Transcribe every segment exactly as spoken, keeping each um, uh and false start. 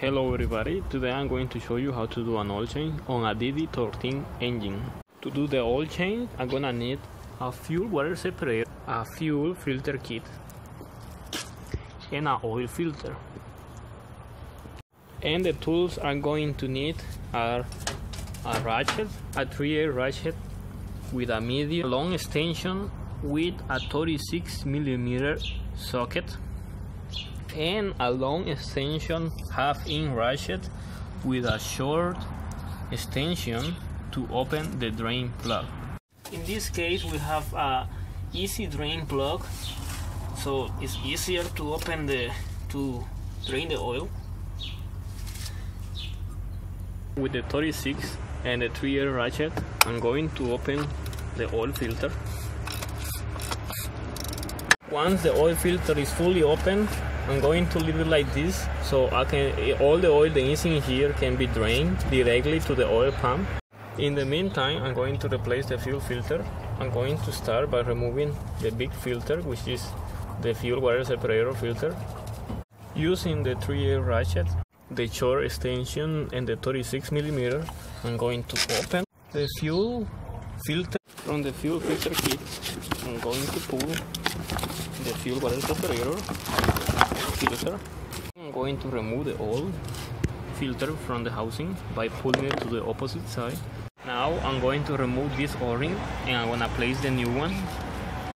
Hello everybody, today I'm going to show you how to do an oil change on a D D thirteen engine. To do the oil change, I'm gonna need a fuel water separator, a fuel filter kit, and an oil filter. And the tools I'm going to need are a ratchet, a three eighths ratchet with a medium long extension with a thirty-six millimeter socket, and a long extension half-inch ratchet with a short extension to open the drain plug. In this case we have a easy drain plug, so it's easier to open the to drain the oil. With the thirty-six and the three eighths ratchet, I'm going to open the oil filter. Once the oil filter is fully open, I'm going to leave it like this, so I can all the oil that is in here can be drained directly to the oil pump. In the meantime, I'm going to replace the fuel filter. I'm going to start by removing the big filter, which is the fuel water separator filter. Using the three eighths ratchet, the short extension, and the thirty-six millimeter, I'm going to open the fuel filter. From the fuel filter kit, I'm going to pull the fuel water separator filter. I'm going to remove the oil filter from the housing by pulling it to the opposite side. Now I'm going to remove this o-ring and I'm going to place the new one.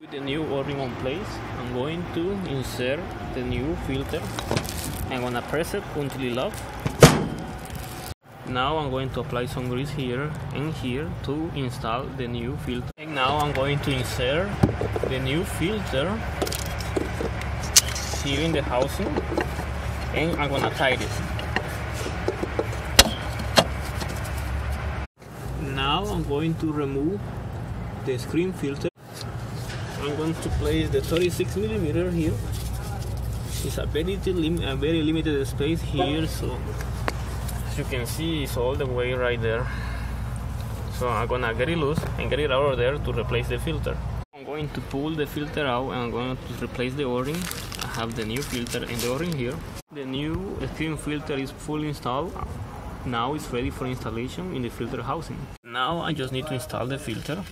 With the new o-ring on place, I'm going to insert the new filter. I'm going to press it until it locks. Now I'm going to apply some grease here and here to install the new filter. And now I'm going to insert the new filter here in the housing, and I'm gonna tie this. Now I'm going to remove the screen filter. I'm going to place the thirty-six millimeter here. It's a very, a very limited space here, so as you can see, it's all the way right there. So I'm gonna get it loose and get it out of there to replace the filter. I'm going to pull the filter out and I'm going to replace the o-ring. I have the new filter and the o-ring here. The new screen filter is fully installed. Now it's ready for installation in the filter housing. Now I just need to install the filter.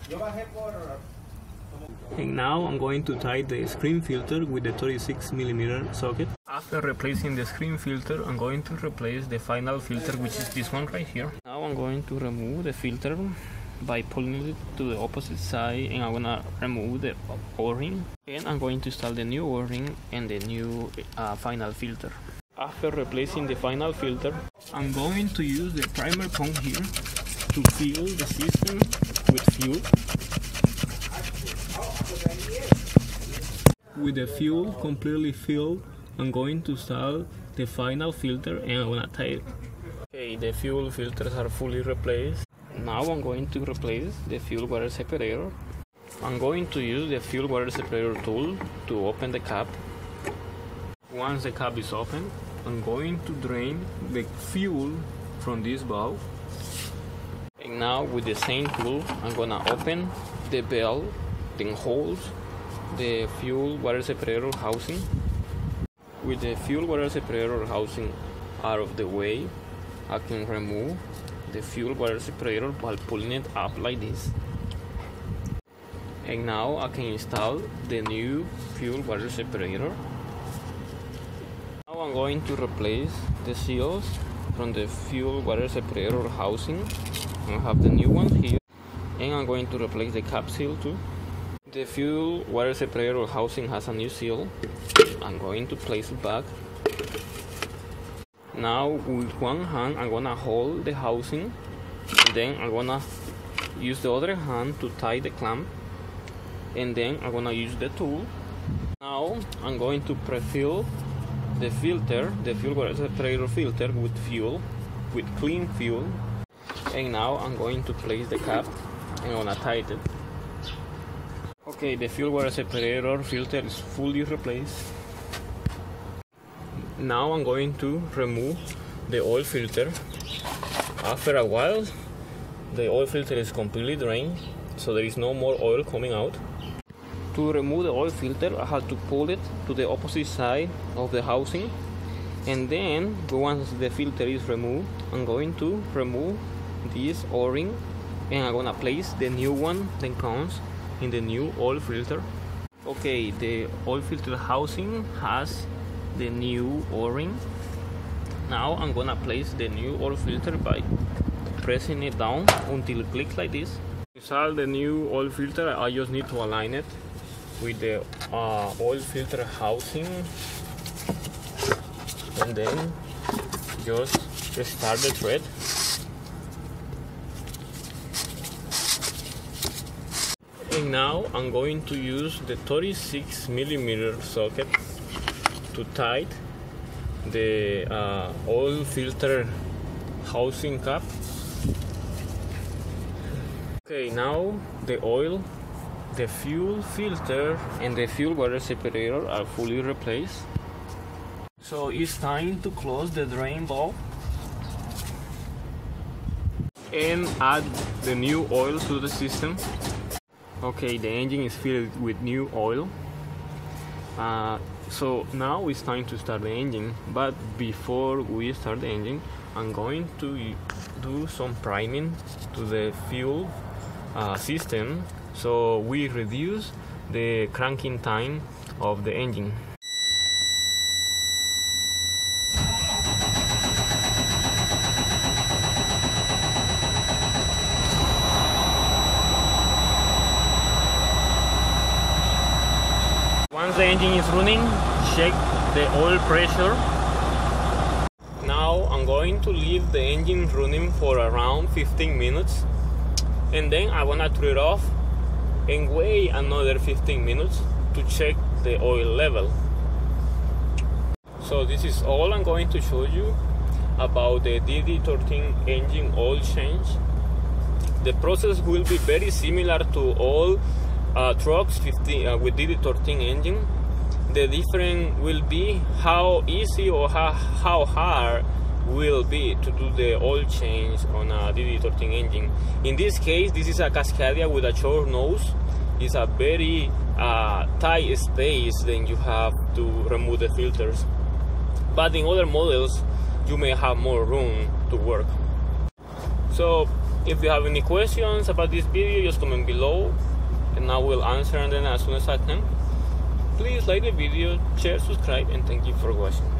And now I'm going to tie the screen filter with the thirty-six millimeter socket. After replacing the screen filter, I'm going to replace the final filter, which is this one right here. Now I'm going to remove the filter by pulling it to the opposite side, and I'm gonna remove the o-ring, and I'm going to install the new o-ring and the new uh, final filter. After replacing the final filter, I'm going to use the primer pump here to fill the system with fuel. With the fuel completely filled, I'm going to install the final filter and I'm gonna tie it. Okay, the fuel filters are fully replaced. Now I'm going to replace the fuel water separator. I'm going to use the fuel water separator tool to open the cap. Once the cap is open, I'm going to drain the fuel from this valve. And now with the same tool, I'm gonna open the valve, then hold the fuel water separator housing. With the fuel water separator housing out of the way, I can remove the fuel water separator while pulling it up like this. And now I can install the new fuel water separator. Now I'm going to replace the seals from the fuel water separator housing. I have the new one here, and I'm going to replace the cap seal too. The fuel water separator housing has a new seal. I'm going to place it back. Now with one hand I'm gonna hold the housing, and then I'm gonna use the other hand to tie the clamp, and then I'm gonna use the tool. Now I'm going to pre-fill the filter, the fuel water separator filter, with fuel, with clean fuel. And now I'm going to place the cap and I'm gonna tighten it. Okay, the fuel water separator filter is fully replaced. Now I'm going to remove the oil filter. After a while, the oil filter is completely drained, so there is no more oil coming out. To remove the oil filter, I have to pull it to the opposite side of the housing, and then once the filter is removed, I'm going to remove this o-ring and I'm gonna place the new one that comes in the new oil filter. Okay, the oil filter housing has the new o-ring. Now I'm gonna place the new oil filter by pressing it down until it clicks like this. To install the new oil filter, I just need to align it with the uh, oil filter housing and then just start the thread. And now I'm going to use the thirty-six millimeter socket to tight the uh, oil filter housing cap. Okay, now the oil, the fuel filter and the fuel water separator are fully replaced. So it's time to close the drain valve and add the new oil to the system. Okay, the engine is filled with new oil. Uh, so now it's time to start the engine, but before we start the engine I'm going to do some priming to the fuel uh, system, so we reduce the cranking time of the engine. Once the engine is running, check the oil pressure. Now I'm going to leave the engine running for around fifteen minutes and then I want to turn it off and wait another fifteen minutes to check the oil level. So this is all I'm going to show you about the D D thirteen engine oil change. The process will be very similar to all Uh, trucks fifteen, uh, with D D thirteen engine. The difference will be how easy or how, how hard will be to do the oil change on a D D thirteen engine. In this case, this is a Cascadia with a short nose. It's a very uh, tight space, then you have to remove the filters. But in other models, you may have more room to work. So, if you have any questions about this video, just comment below and I will answer them as soon as I can. Please like the video, share, subscribe, and thank you for watching.